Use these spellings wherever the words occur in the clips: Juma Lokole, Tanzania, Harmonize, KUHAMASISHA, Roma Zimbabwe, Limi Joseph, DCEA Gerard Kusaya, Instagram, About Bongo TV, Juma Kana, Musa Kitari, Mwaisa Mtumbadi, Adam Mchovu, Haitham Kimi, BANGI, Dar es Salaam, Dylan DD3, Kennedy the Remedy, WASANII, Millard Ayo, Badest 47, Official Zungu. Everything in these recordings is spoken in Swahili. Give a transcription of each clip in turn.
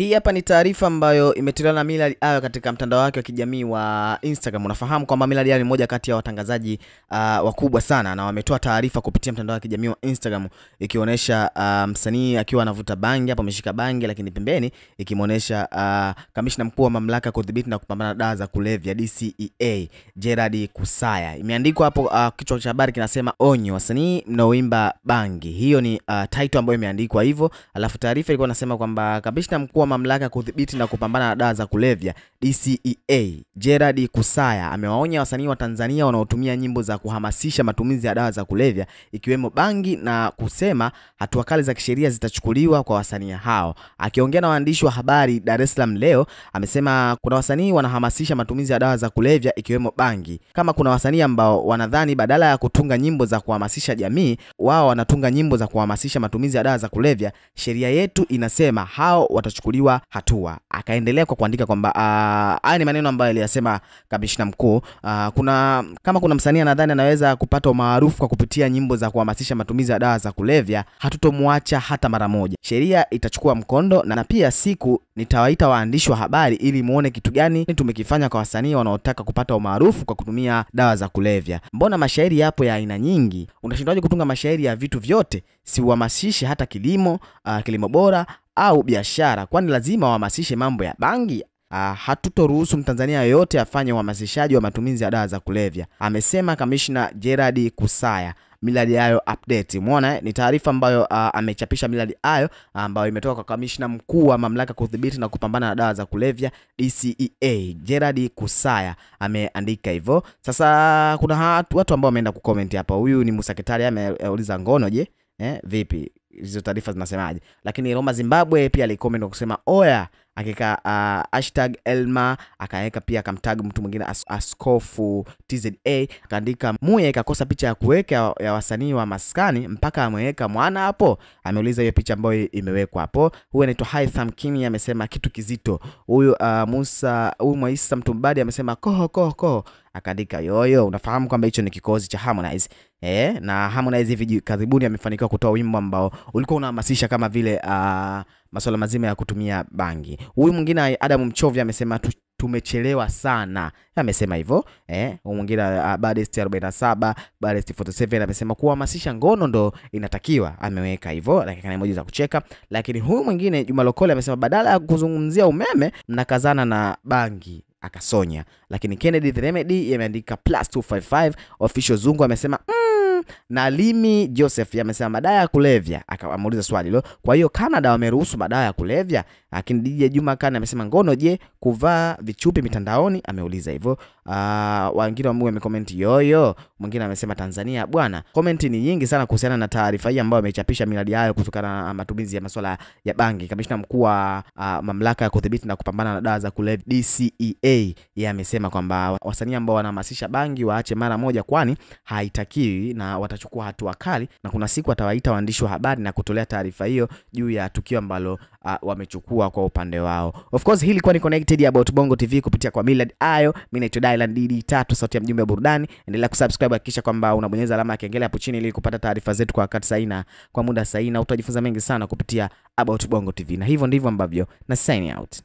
Hii hapa ni taarifa ambayo imetolewa na Millard Ayo katika mtandao wake wa kijamii wa Instagram. Unafahamu kwamba Millard Ayo ni mmoja kati ya watangazaji wakubwa sana, na wametoa taarifa kupitia mtandao wa kijamii wa Instagram ikionyesha msanii akiwa anavuta bangi, hapo ameshika bangi, lakini pembeni ikimuonesha kamishna mkuu wa mamlaka kudhibiti na kupambana na dawa za kulevya DCEA Gerard Kusaya. Imeandikwa hapo kichwa cha habari kinasema onyo wasanii mnaoimba bangi. Hiyo ni title ambayo imeandikwa hivyo. Alafu taarifa ilikuwa inasema kwamba kamishna mkuu wa mamlaka kudhibiti na kupambana na dawa za kulevya DCEA Gerard Kusaya amewaonya wasanii wa Tanzania wanaotumia nyimbo za kuhamasisha matumizi ya dawa za kulevya ikiwemo bangi, na kusema hatua kali za kisheria zitachukuliwa kwa wasanii hao. Akiongea na waandishi wa habari Dar es Salaam leo, amesema kuna wasanii wanahamasisha matumizi ya dawa za kulevya ikiwemo bangi. Kama kuna wasanii ambao wanadhani badala ya kutunga nyimbo za kuhamasisha jamii, wao wanatunga nyimbo za kuhamasisha matumizi ya dawa za kulevya, sheria yetu inasema hao watachukuliwa hatua. Akaendelea kwa kuandika kwamba haya ni maneno ambayo aliyasema kamishna mkuu. Kama kuna msanii anadhani anaweza kupata maarufu kwa kupitia nyimbo za kuhamasisha matumizi ya dawa za kulevya, hatutomwacha hata mara moja. Sheria itachukua mkondo, na pia siku nitawaita waandishi wa habari ili muone kitu gani tumekifanya kwa wasanii wanaotaka kupata maarufu kwa kutumia dawa za kulevya. Mbona mashairi yapo ya aina nyingi? Unashindaje kutunga mashairi ya vitu vyote? Si uhamasishe hata kilimo, kilimo bora au biashara? Kwani lazima wahamasishe mambo ya bangi? Hatutoruhusu Mtanzania yoyote afanye uhamasishaji wa matumizi ya dawa za kulevya, amesema kamishna Gerard Kusaya. Millard Ayo update. Umeona ni taarifa ambayo amechapisha Millard Ayo, ambayo imetoka kwa kamishna mkuu wa mamlaka kudhibiti na kupambana na dawa za kulevya DCEA Gerard Kusaya. Ameandika hivyo. Sasa kuna watu ambao wameenda kucomment hapa. Huyu ni Musa Kitari ameuliza ngono je? Vipi? Hizo taarifa zinasemaje? Lakini Roma Zimbabwe pia alicomment kusema oya, akaweka hashtag Elma, akaweka pia akamtag mtu mwingine askofu TZA, akaandika muye kakosa picha ya kuweka ya wasanii wa maskani mpaka ameweka mwana hapo. Ameuliza hiyo picha ambayo imewekwa hapo. Huyu anaitwa Haitham Kimi amesema kitu kizito. Huyu Musa, huyu Mwaisa Mtumbadi amesema koho koho koho. Akaandika yoyo, unafahamu kwamba hicho ni kikozi cha Harmonize. Na Harmonize hivi karibuni amefanikiwa kutoa wimbo ambao ulikuwa unahamasisha kama vile masuala mazima ya kutumia bangi. Huyu mwingine Adam Mchovu amesema tumechelewa sana. Amesema hivyo. Huyu mwingine Badest 47, Badest 47 amesema kuhamasisha ngono ndo inatakiwa. Ameweka hivyo, lakini kana emoji za kucheka. Lakini huyu mwingine Juma Lokole amesema badala ya kuzungumzia umeme mnakazana na bangi. Akasonya. Lakini Kennedy the Remedy yameandika +255. Official Zungu amesema na Limi Joseph amesema madawa ya kulevya. Akamuuliza swali hilo, kwa hiyo Canada wameruhusu madawa ya kulevya? Lakini DJ Juma Kana amesema ngono je, kuvaa vichupi mitandaoni? Ameuliza hivyo. Wengine ambao wamecomment yoyo, mwingine amesema Tanzania bwana. Comment ni nyingi sana kuhusiana na taarifa hii ambayo amechapisha Millard Ayo kutokana na matumizi ya masuala ya bangi. Kamishna mkuu wa mamlaka ya kudhibiti na kupambana na dawa za kulevya DCEA amesema kwamba wasanii ambao wanahamasisha bangi waache mara moja, kwani haitakiwi, na watachukua hatua kali, na kuna siku atawaita waandishi wa habari na kutolea taarifa hiyo juu ya tukio ambalo wamechukua kwa upande wao. Of course hili kwa ni connected About Bongo TV kupitia kwa Millard Ayo. Mimi naitwa Dylan DD3, sauti ya mjumbe wa burudani. Endelea kusubscribe, hakikisha kwamba unabonyeza alama ya kengele hapo chini ili kupata taarifa zetu kwa wakati sahihi na kwa muda sahihi, na utajifunza mengi sana kupitia About Bongo TV. Na hivyo ndivyo ambavyo na sign out.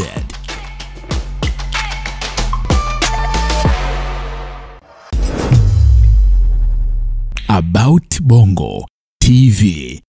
Limited. About Bongo TV.